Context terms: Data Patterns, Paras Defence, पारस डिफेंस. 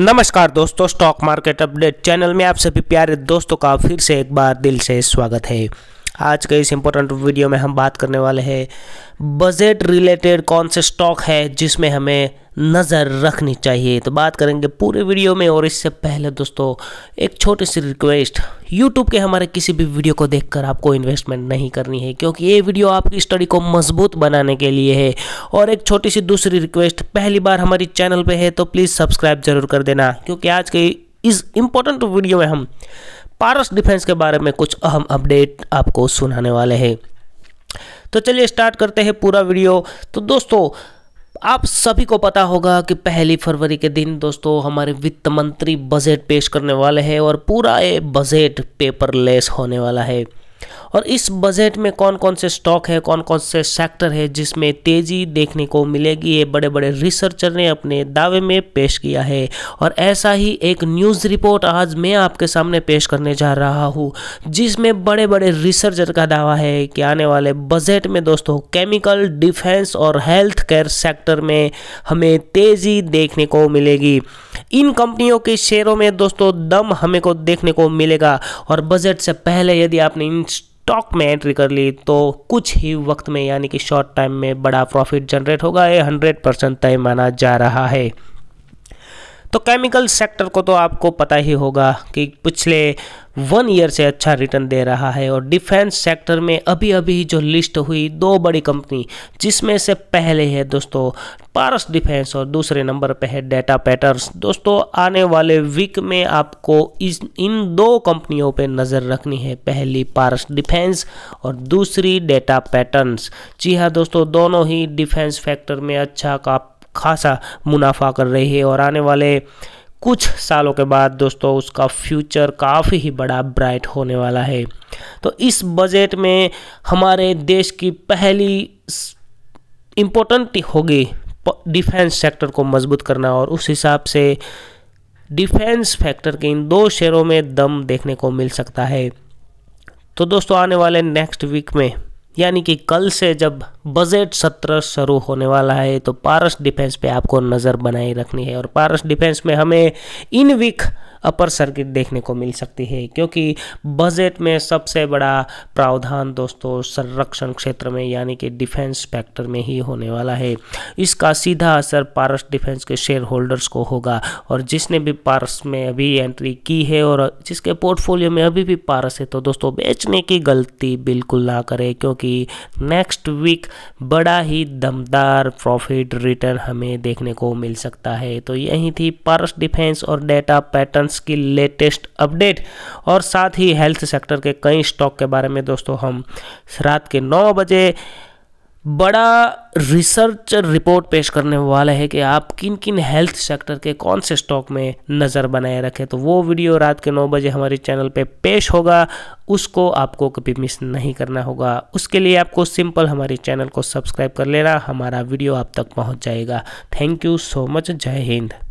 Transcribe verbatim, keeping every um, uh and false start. नमस्कार दोस्तों, stock market update channel में आप सभी प्यारे दोस्तों का फिर से एक बार दिल से स्वागत है। आज के इस इम्पोर्टेंट वीडियो में हम बात करने वाले हैं बजट रिलेटेड कौन से स्टॉक है जिसमें हमें नज़र रखनी चाहिए, तो बात करेंगे पूरे वीडियो में। और इससे पहले दोस्तों एक छोटी सी रिक्वेस्ट, यूट्यूब के हमारे किसी भी वीडियो को देखकर आपको इन्वेस्टमेंट नहीं करनी है, क्योंकि ये वीडियो आपकी स्टडी को मजबूत बनाने के लिए है। और एक छोटी सी दूसरी रिक्वेस्ट, पहली बार हमारी चैनल पे है तो प्लीज़ सब्सक्राइब जरूर कर देना, क्योंकि आज के इस इम्पोर्टेंट वीडियो में हम पारस डिफेंस के बारे में कुछ अहम अपडेट आपको सुनाने वाले हैं। तो चलिए स्टार्ट करते हैं पूरा वीडियो। तो दोस्तों आप सभी को पता होगा कि पहली फरवरी के दिन दोस्तों हमारे वित्त मंत्री बजट पेश करने वाले हैं और पूरा ये बजट पेपरलेस होने वाला है। और इस बजट में कौन कौन से स्टॉक है, कौन कौन से सेक्टर है जिसमें तेज़ी देखने को मिलेगी, ये बड़े बड़े रिसर्चर ने अपने दावे में पेश किया है। और ऐसा ही एक न्यूज़ रिपोर्ट आज मैं आपके सामने पेश करने जा रहा हूँ, जिसमें बड़े बड़े रिसर्चर का दावा है कि आने वाले बजट में दोस्तों केमिकल, डिफेंस और हेल्थ केयर सेक्टर में हमें तेज़ी देखने को मिलेगी। इन कंपनियों के शेयरों में दोस्तों दम हमें को देखने को मिलेगा। और बजट से पहले यदि आपने इन स्टॉक में एंट्री कर ली तो कुछ ही वक्त में यानी कि शॉर्ट टाइम में बड़ा प्रॉफिट जनरेट होगा, ये हंड्रेड परसेंट तय माना जा रहा है। तो केमिकल सेक्टर को तो आपको पता ही होगा कि पिछले वन ईयर से अच्छा रिटर्न दे रहा है। और डिफेंस सेक्टर में अभी अभी जो लिस्ट हुई दो बड़ी कंपनी, जिसमें से पहले है दोस्तों पारस डिफेंस और दूसरे नंबर पे है डेटा पैटर्न्स। दोस्तों आने वाले वीक में आपको इस इन दो कंपनियों पे नज़र रखनी है, पहली पारस डिफेंस और दूसरी डेटा पैटर्न्स। जी हाँ दोस्तों, दोनों ही डिफेंस सेक्टर में अच्छा का खासा मुनाफा कर रही है और आने वाले कुछ सालों के बाद दोस्तों उसका फ्यूचर काफ़ी ही बड़ा ब्राइट होने वाला है। तो इस बजट में हमारे देश की पहली इम्पोर्टेंट होगी डिफेंस सेक्टर को मजबूत करना, और उस हिसाब से डिफेंस सेक्टर के इन दो शेयरों में दम देखने को मिल सकता है। तो दोस्तों आने वाले नेक्स्ट वीक में यानी कि कल से जब बजट सत्र शुरू होने वाला है तो पारस डिफेंस पे आपको नज़र बनाए रखनी है। और पारस डिफेंस में हमें इन वीक अपर सर्किट देखने को मिल सकती है, क्योंकि बजट में सबसे बड़ा प्रावधान दोस्तों संरक्षण क्षेत्र में यानी कि डिफेंस सेक्टर में ही होने वाला है। इसका सीधा असर पारस डिफेंस के शेयर होल्डर्स को होगा, और जिसने भी पारस में अभी एंट्री की है और जिसके पोर्टफोलियो में अभी भी पारस है तो दोस्तों बेचने की गलती बिल्कुल ना करें, क्योंकि नेक्स्ट वीक बड़ा ही दमदार प्रॉफिट रिटर्न हमें देखने को मिल सकता है। तो यही थी पारस डिफेंस और डेटा पैटर्न की लेटेस्ट अपडेट। और साथ ही हेल्थ सेक्टर के कई स्टॉक के बारे में दोस्तों हम रात के नौ बजे बड़ा रिसर्च रिपोर्ट पेश करने वाला है कि आप किन किन हेल्थ सेक्टर के कौन से स्टॉक में नज़र बनाए रखें। तो वो वीडियो रात के नौ बजे हमारे चैनल पे पेश होगा, उसको आपको कभी मिस नहीं करना होगा। उसके लिए आपको सिंपल हमारे चैनल को सब्सक्राइब कर लेना, हमारा वीडियो आप तक पहुंच जाएगा। थैंक यू सो मच, जय हिंद।